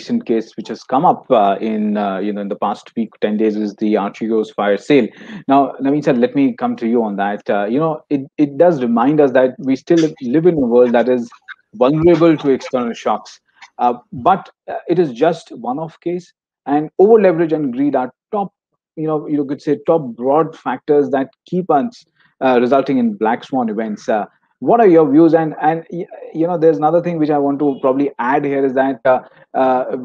recent case which has come up in the past week, 10 days, is the Archegos fire sale. Now, Naveen sir, let me come to you on that. It does remind us that we still live in a world that is vulnerable to external shocks. But it is just one-off case, and over-leverage and greed are top, you could say top broad factors that keep us resulting in black swan events. What are your views? And there's another thing which I want to probably add here is that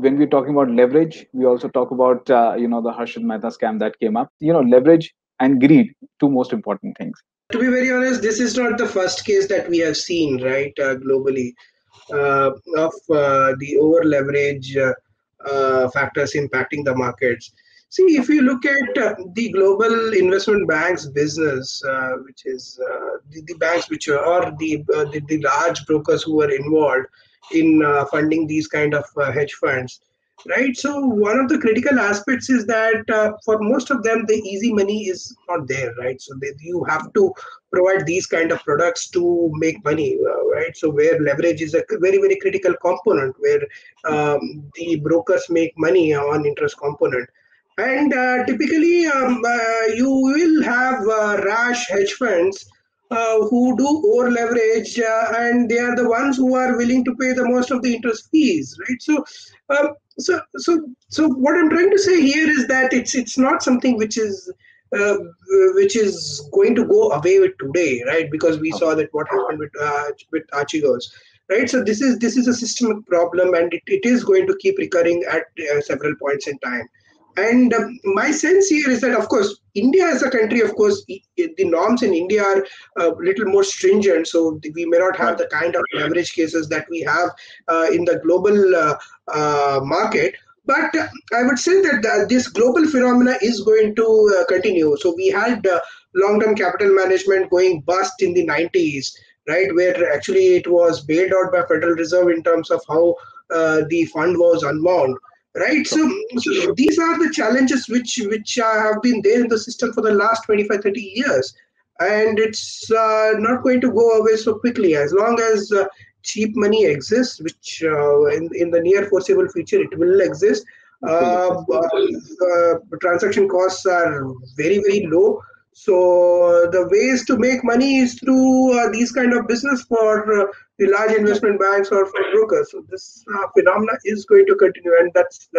when we're talking about leverage, we also talk about the Harshad Mehta scam that came up. Leverage and greed, two most important things. To be very honest, this is not the first case that we have seen, right, globally, of the over-leverage factors impacting the markets. See, if you look at the global investment banks business, which is the banks which are, or the large brokers who were involved in funding these kind of hedge funds, right? So one of the critical aspects is that for most of them, the easy money is not there, right? So you have to provide these kind of products to make money, right? So where leverage is a very, very critical component, where the brokers make money on interest component. And typically, you will have rash hedge funds who do over leverage, and they are the ones who are willing to pay the most of the interest fees, right? So, so what I'm trying to say here is that it's not something which is going to go away with today, right? Because we saw that what happened with Archegos. Right, so this is a systemic problem, and it is going to keep recurring at several points in time. And my sense here is that, of course, India as a country, of course, the norms in India are a little more stringent. So we may not have the kind of leverage cases that we have in the global market. But I would say that this global phenomena is going to continue. So we had long-term capital management going bust in the 90s, right, where actually it was bailed out by Federal Reserve in terms of how the fund was unwound. Right, so these are the challenges which have been there in the system for the last 25-30 years, and it's not going to go away so quickly. As long as cheap money exists, which in the near foreseeable future it will exist. Transaction costs are very, very low, so the ways to make money is through these kind of business for the large investment banks or for brokers. So this phenomena is going to continue, and that's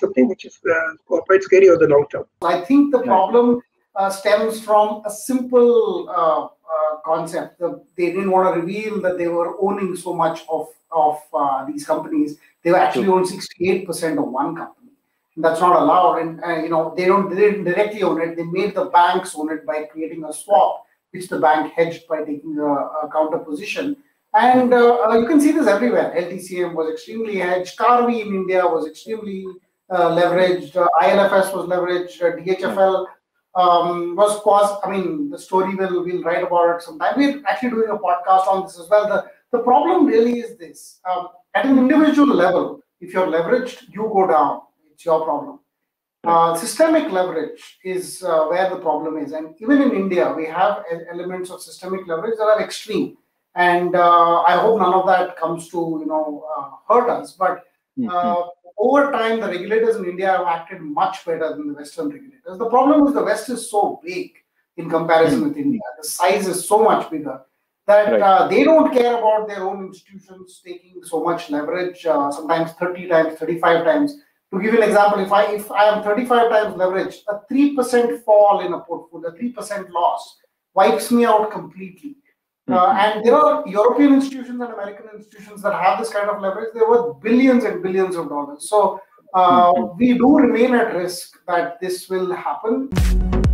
something which is quite scary over the long term. I think the problem stems from a simple concept. They didn't want to reveal that they were owning so much of these companies. They actually owned 68% of one company, and that's not allowed. And they didn't directly own it. They made the banks own it by creating a swap, which the bank hedged by taking a counter position. And you can see this everywhere. LTCM was extremely hedged. Carvy in India was extremely leveraged. ILFS was leveraged. DHFL was caused. I mean, the story we'll write about it sometime. We're actually doing a podcast on this as well. The problem really is this. At an individual level, if you're leveraged, you go down. It's your problem. Systemic leverage is where the problem is. And even in India, we have elements of systemic leverage that are extreme. And I hope none of that comes to hurt us. But over time, the regulators in India have acted much better than the Western regulators. The problem is the West is so big in comparison with India. The size is so much bigger that they don't care about their own institutions taking so much leverage, sometimes 30 times, 35 times. To give you an example, if I am 35 times leveraged, a 3% fall in a portfolio, a 3% loss wipes me out completely. And there are European institutions and American institutions that have this kind of leverage. They're worth billions and billions of dollars. So we do remain at risk that this will happen.